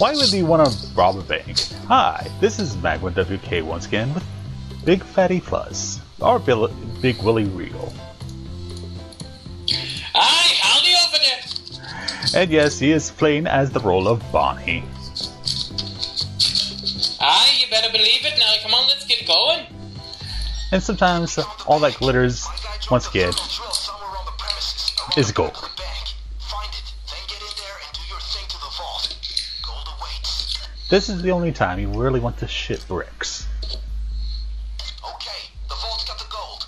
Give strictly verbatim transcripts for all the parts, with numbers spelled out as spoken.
Why would you want to rob a bank? Hi, this is MagmaWK once again with Big Fatty Plus, or Bill Byg Willy Regal. Hi, howdy over there! And yes, he is playing as the role of Bonnie. Aye, you better believe it. Now come on, let's get going. And sometimes all that glitters, once again, is gold. This is the only time you really want to shit bricks. Okay, the vault's got the gold.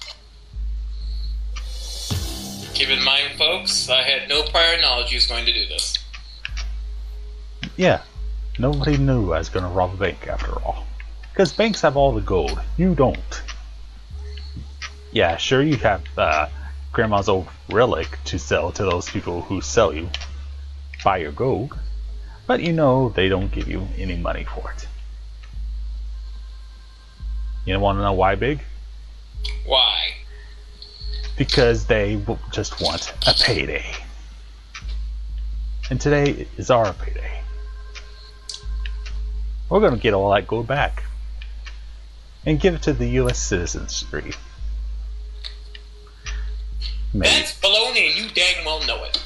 Keep in mind, folks, I had no prior knowledge he was going to do this. Yeah, nobody knew I was going to rob a bank after all. Because banks have all the gold, you don't. Yeah, sure you have uh, Grandma's old relic to sell to those people who sell you, buy your gold. But you know they don't give you any money for it. You want to know why, Byg? Why? Because they just want a payday. And today is our payday. We're going to get all that gold back and give it to the U S citizenry. Maybe. That's baloney and you dang well know it.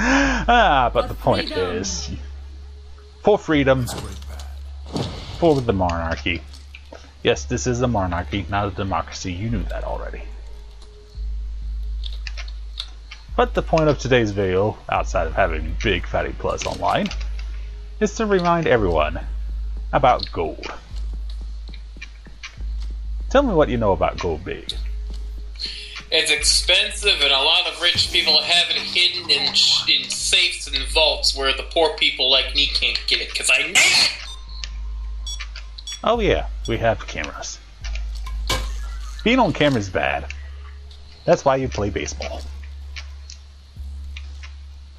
ah, but for the point freedom. is, for freedom, for the monarchy. Yes, this is a monarchy, not a democracy. You knew that already. But the point of today's video, outside of having Big Fatty Plus online, is to remind everyone about gold. Tell me what you know about gold, Byg. It's expensive, and a lot of rich people have it hidden in, in safes and vaults where the poor people like me can't get it, because I know it! Oh yeah, we have cameras. Being on camera is bad. That's why you play baseball.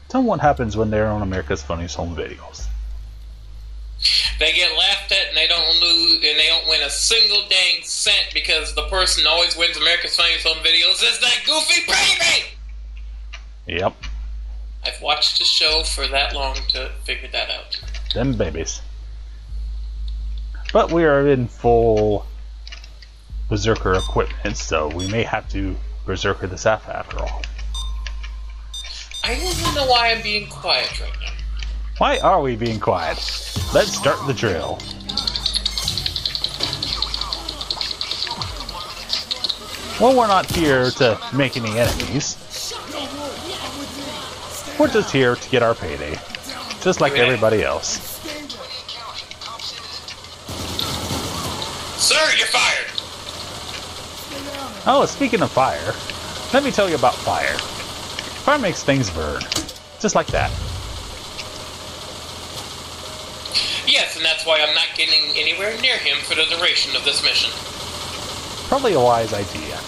Tell them what happens when they're on America's Funniest Home Videos. They get laughed at, and they don't lose, and they don't win a single dang cent because the person who always wins America's Funniest Home Videos is that goofy baby. Yep. I've watched the show for that long to figure that out. Them babies. But we are in full berserker equipment, so we may have to berserker this app after all. I don't know why I'm being quiet right now. Why are we being quiet? Let's start the drill. Well, we're not here to make any enemies. We're just here to get our payday, just like everybody else. Sir, you're fired! Oh, speaking of fire, let me tell you about fire. Fire makes things burn, just like that. Yes, and that's why I'm not getting anywhere near him for the duration of this mission. Probably a wise idea.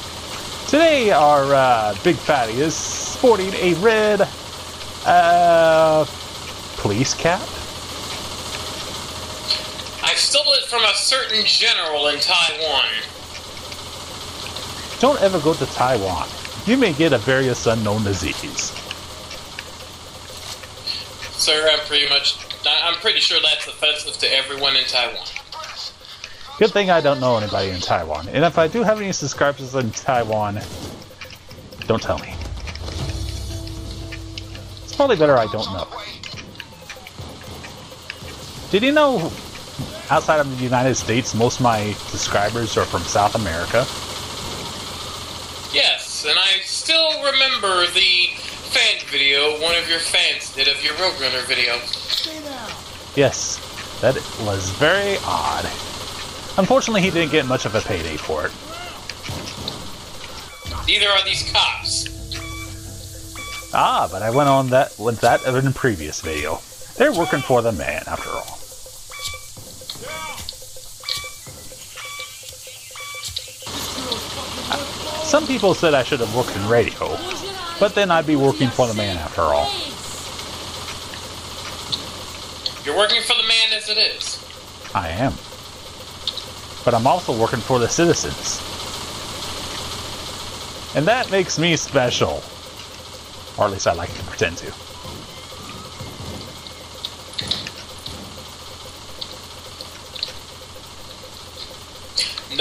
Today our uh, Big Fatty is sporting a red uh, police cap. I stole it from a certain general in Taiwan. Don't ever go to Taiwan. You may get a various unknown disease. Sir, I'm pretty much... I'm pretty sure that's offensive to everyone in Taiwan. Good thing I don't know anybody in Taiwan. And if I do have any subscribers in Taiwan, don't tell me. It's probably better I don't know. Did you know, outside of the United States, most of my subscribers are from South America? Yes, and I still remember the fan video one of your fans did of your Roadrunner video. Yes, that was very odd. Unfortunately, he didn't get much of a payday for it. Neither are these cops. Ah, but I went on that with that in a previous video. They're working for the man, after all. Some people said I should have worked in radio, but then I'd be working for the man, after all. You're working for the man as it is. I am. But I'm also working for the citizens. And that makes me special. Or at least I like to pretend to.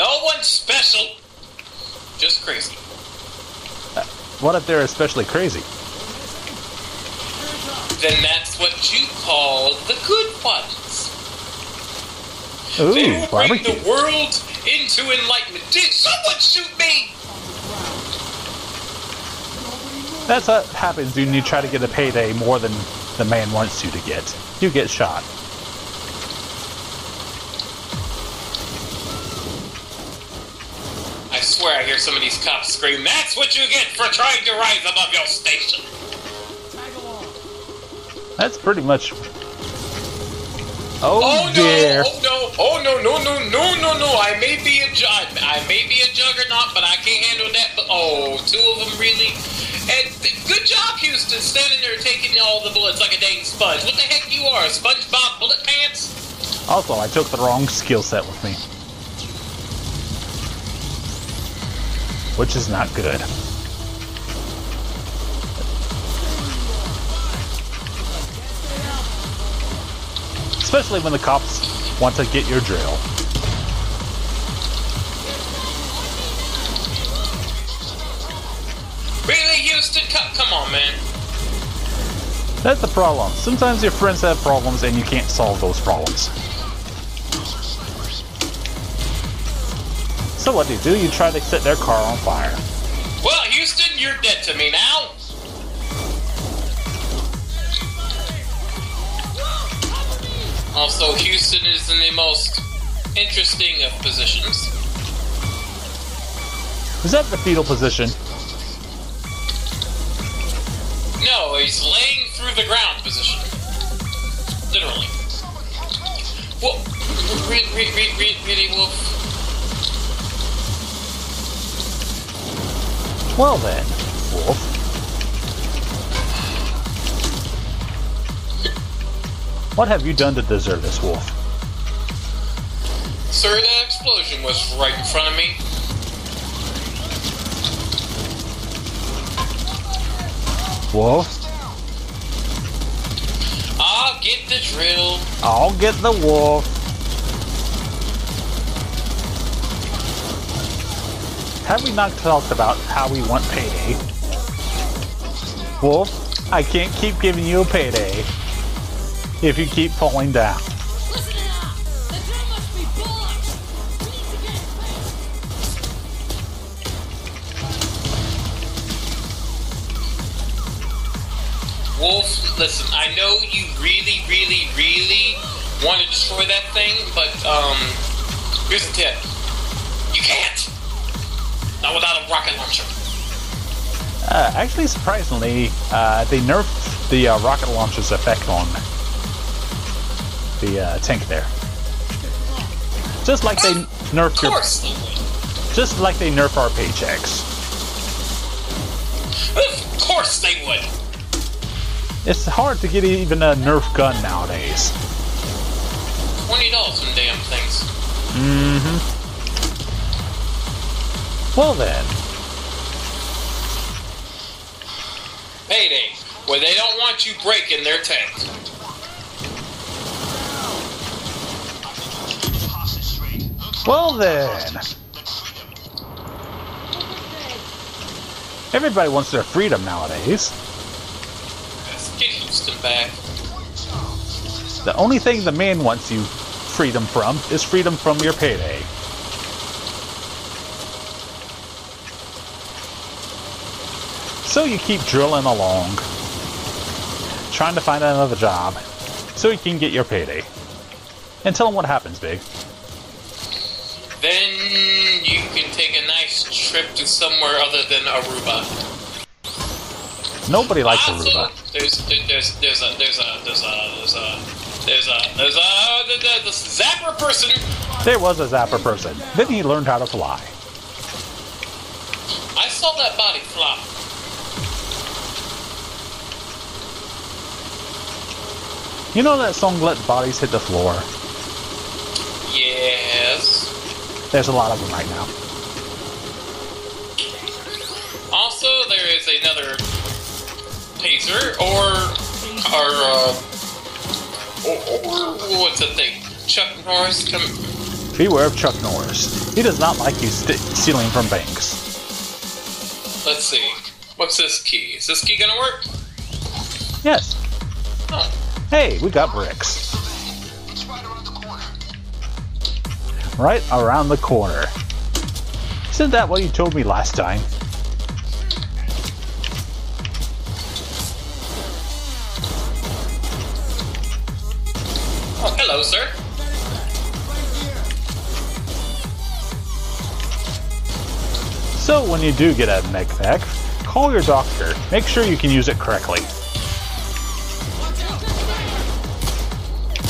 No one's special. Just crazy. Uh, what if they're especially crazy? Then that's what you call the good ones. Ooh, they will bring the world into enlightenment. Did someone shoot me? That's what happens when you try to get a payday more than the man wants you to get. You get shot. I swear I hear some of these cops scream, "That's what you get for trying to rise above your station." That's pretty much... Oh, oh dear. No, oh no, oh no, no, no, no, no, no, I may be a, ju- I may be a juggernaut, but I can't handle that, but oh, two of them really, and good job, Houston, standing there taking all the bullets like a dang sponge. What the heck you are, SpongeBob Bullet Pants? Also, I took the wrong skill set with me. Which is not good. Especially when the cops want to get your drill. Really, Houston? Come on, man. That's the problem. Sometimes your friends have problems and you can't solve those problems. So what do you do? You try to set their car on fire. Well, Houston, you're dead to me now. Also, Houston is in the most interesting of positions. Is that the fetal position? No, he's laying through the ground position. Literally. Well, read, read, read, read, read, Wolf. Well then, Wolf. What have you done to deserve this, Wolf? Sir, that explosion was right in front of me. Wolf? I'll get the drill. I'll get the wolf. Have we not talked about how we want payday? Wolf, I can't keep giving you a payday if you keep falling down. Listen up. The drill must be blocked. We need to get it. Wolf, listen, I know you really, really, really want to destroy that thing, but um, here's a tip. You can't. Not without a rocket launcher. Uh, actually, surprisingly, uh, they nerfed the uh, rocket launcher's effect on the uh, tank there, just like they nerfed your, just like they nerf our paychecks. Of course they would. It's hard to get even a Nerf gun nowadays. Twenty dollars in damn things. Mm-hmm. Well then, payday, where they don't want you breaking their tank. Well then, everybody wants their freedom nowadays. Let's get Houston back. The only thing the man wants you freedom from is freedom from your payday. So you keep drilling along, trying to find another job, so you can get your payday. And tell him what happens, Byg. Then you can take a nice trip to somewhere other than Aruba. Nobody likes also, Aruba. There's there's there's a there's a there's a there's a there's a there's a there's a zapper person. There was a zapper person. Then he learned how to fly. I saw that body fly. You know that song "Let Bodies Hit the Floor"? Yes. There's a lot of them right now. Also, there is another taser, or, or, uh, or, or what's the thing? Chuck Norris, come, Beware of Chuck Norris. He does not like you st stealing from banks. Let's see. What's this key? Is this key gonna work? Yes. Huh. Hey, we got bricks. Right around the corner. Right around the corner. Isn't that what you told me last time? Oh, hello, sir. So when you do get a mech pack, call your doctor. Make sure you can use it correctly.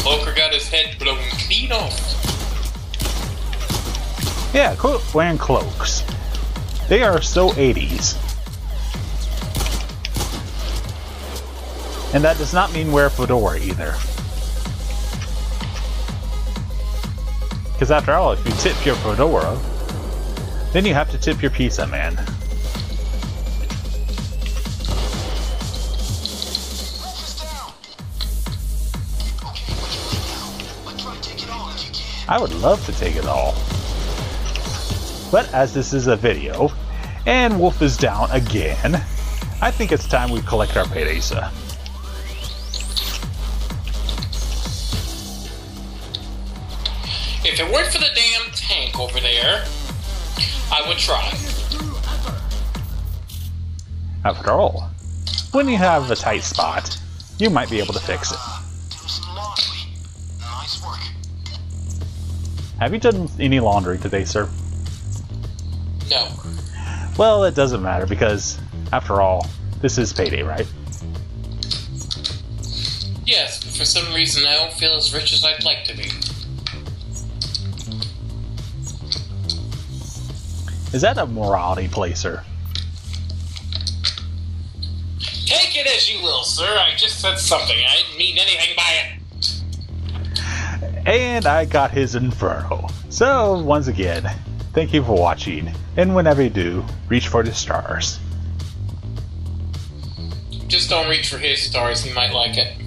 Loker got his head blown clean off. Yeah, quit wearing cloaks. They are so eighties. And that does not mean wear a fedora either. Because after all, if you tip your fedora, then you have to tip your pizza man. I would love to take it all. But as this is a video, and Wolf is down again, I think it's time we collect our paydays. If it weren't for the damn tank over there, I would try. After all, when you have a tight spot, you might be able to fix it. Have you done any laundry today, sir? No. Well, it doesn't matter because, after all, this is payday, right? Yes, but for some reason I don't feel as rich as I'd like to be. Is that a morality play, sir? Take it as you will, sir. I just said something. I didn't mean anything by it. And I got his Inferno. So, once again, thank you for watching, and whenever you do, reach for the stars. Just don't reach for his stars, he might like it.